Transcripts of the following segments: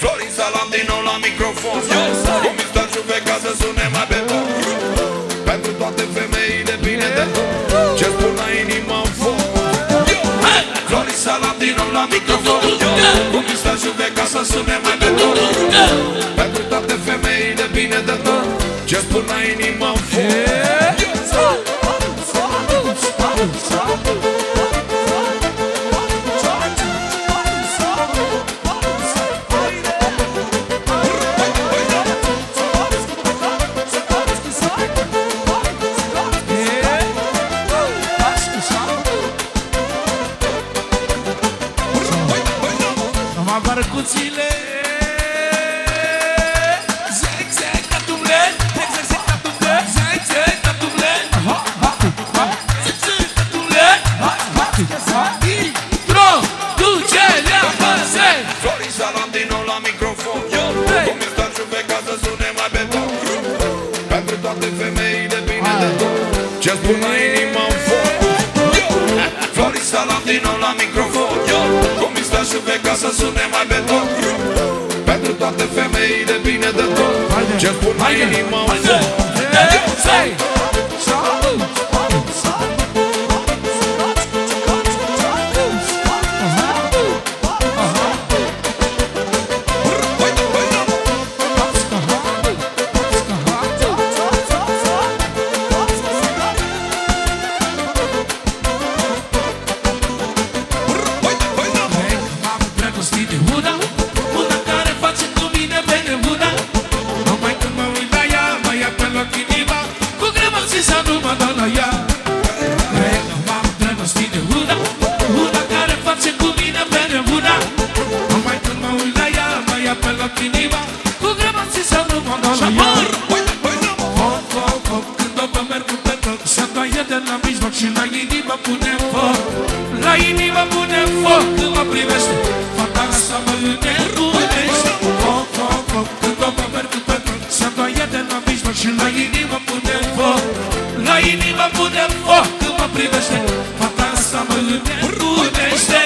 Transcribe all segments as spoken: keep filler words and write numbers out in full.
Florin Salam din nou la microfon. Cu mistaciu pe casă sune mai beton. Pentru toate femeile bine de tot, ce spun la inima în foc. Florin Salam din nou la microfon. Cu mistaciu pe casă sune mai beton. Pentru toate femeile bine de tot, ce spun la inima în foc. Barcuțile zec zec ca tumble, zec zec ca tumble, zec zec ca tumble, ha ha ha, zec zec ca tumble, ha ha ha. Introducerea pasă. Florin Salam din nou la microfon. Cum îți dau și pe casă sune mai beton. Pentru toate femeile bine de tot, ce-ți spun la inima în foc. Florin Salam din nou la microfon. Și pe casă sune mai beton. Pentru toate femeile bine de tot, ce spun la inima în foc. La inima pune foc când mă privește, fata asta mă înnebunește. Foc, foc, foc, când o mă merg cu petrol, se-mi doaie de la mijloc și la inima pune foc. La inima pune foc când mă privește, fata asta mă înnebunește.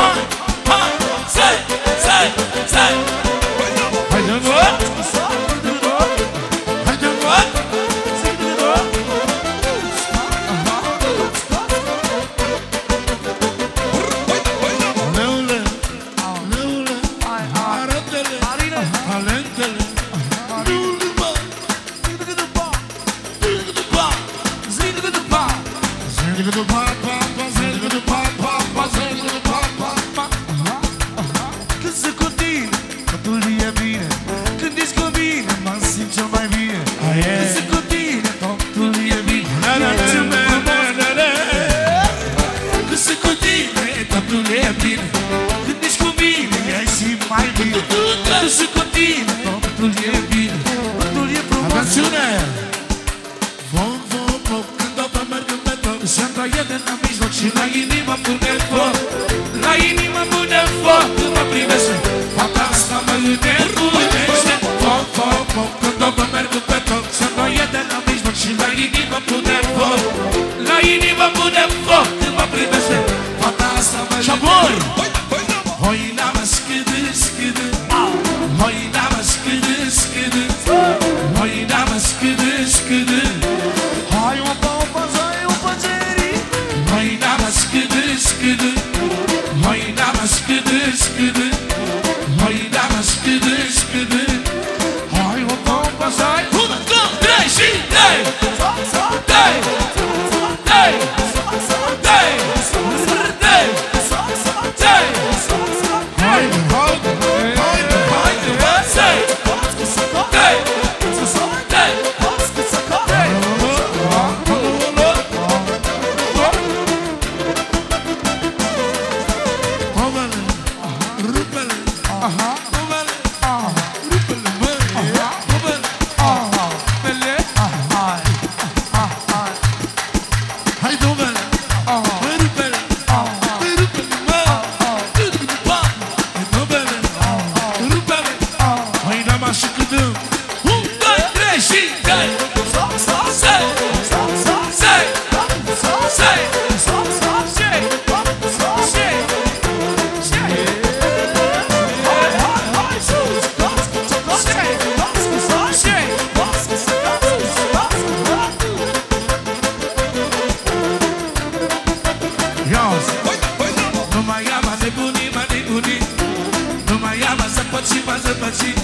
Hai, hai, zai, zai, zai. Hai de mă! Say! pățit.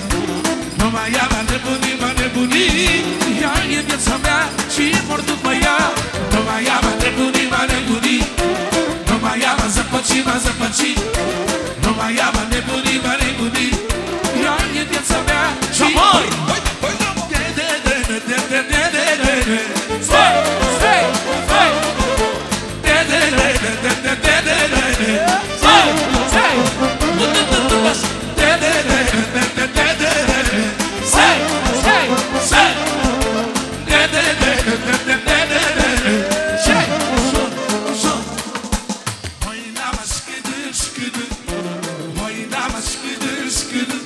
Nu mai am nebunii, mă nebunii. Ea e viața mea și mor după ea. Nu mai am nebunii, mă nebunii. Nu mai am zăpăcit, mă zăpăcit. Nu mai am nebunii, mă nebunii. Ea e viața mea și mor. De de de de de de de de de de. Stai, stai, stai. De de de de de de de de de de. Stai, stai. Tu tu tu tu tu. De de de de de de de de. Stai, stai, stai. De de de de de de de de de. Stai, ușor, ușor. Hoy nama skidr skidr. Hoy nama skidr skidr.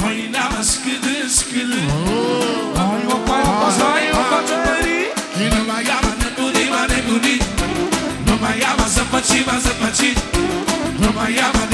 Hoy nama skidr skidr. Nu mai am zăpăcit, mă zăpăcit. Nu mai am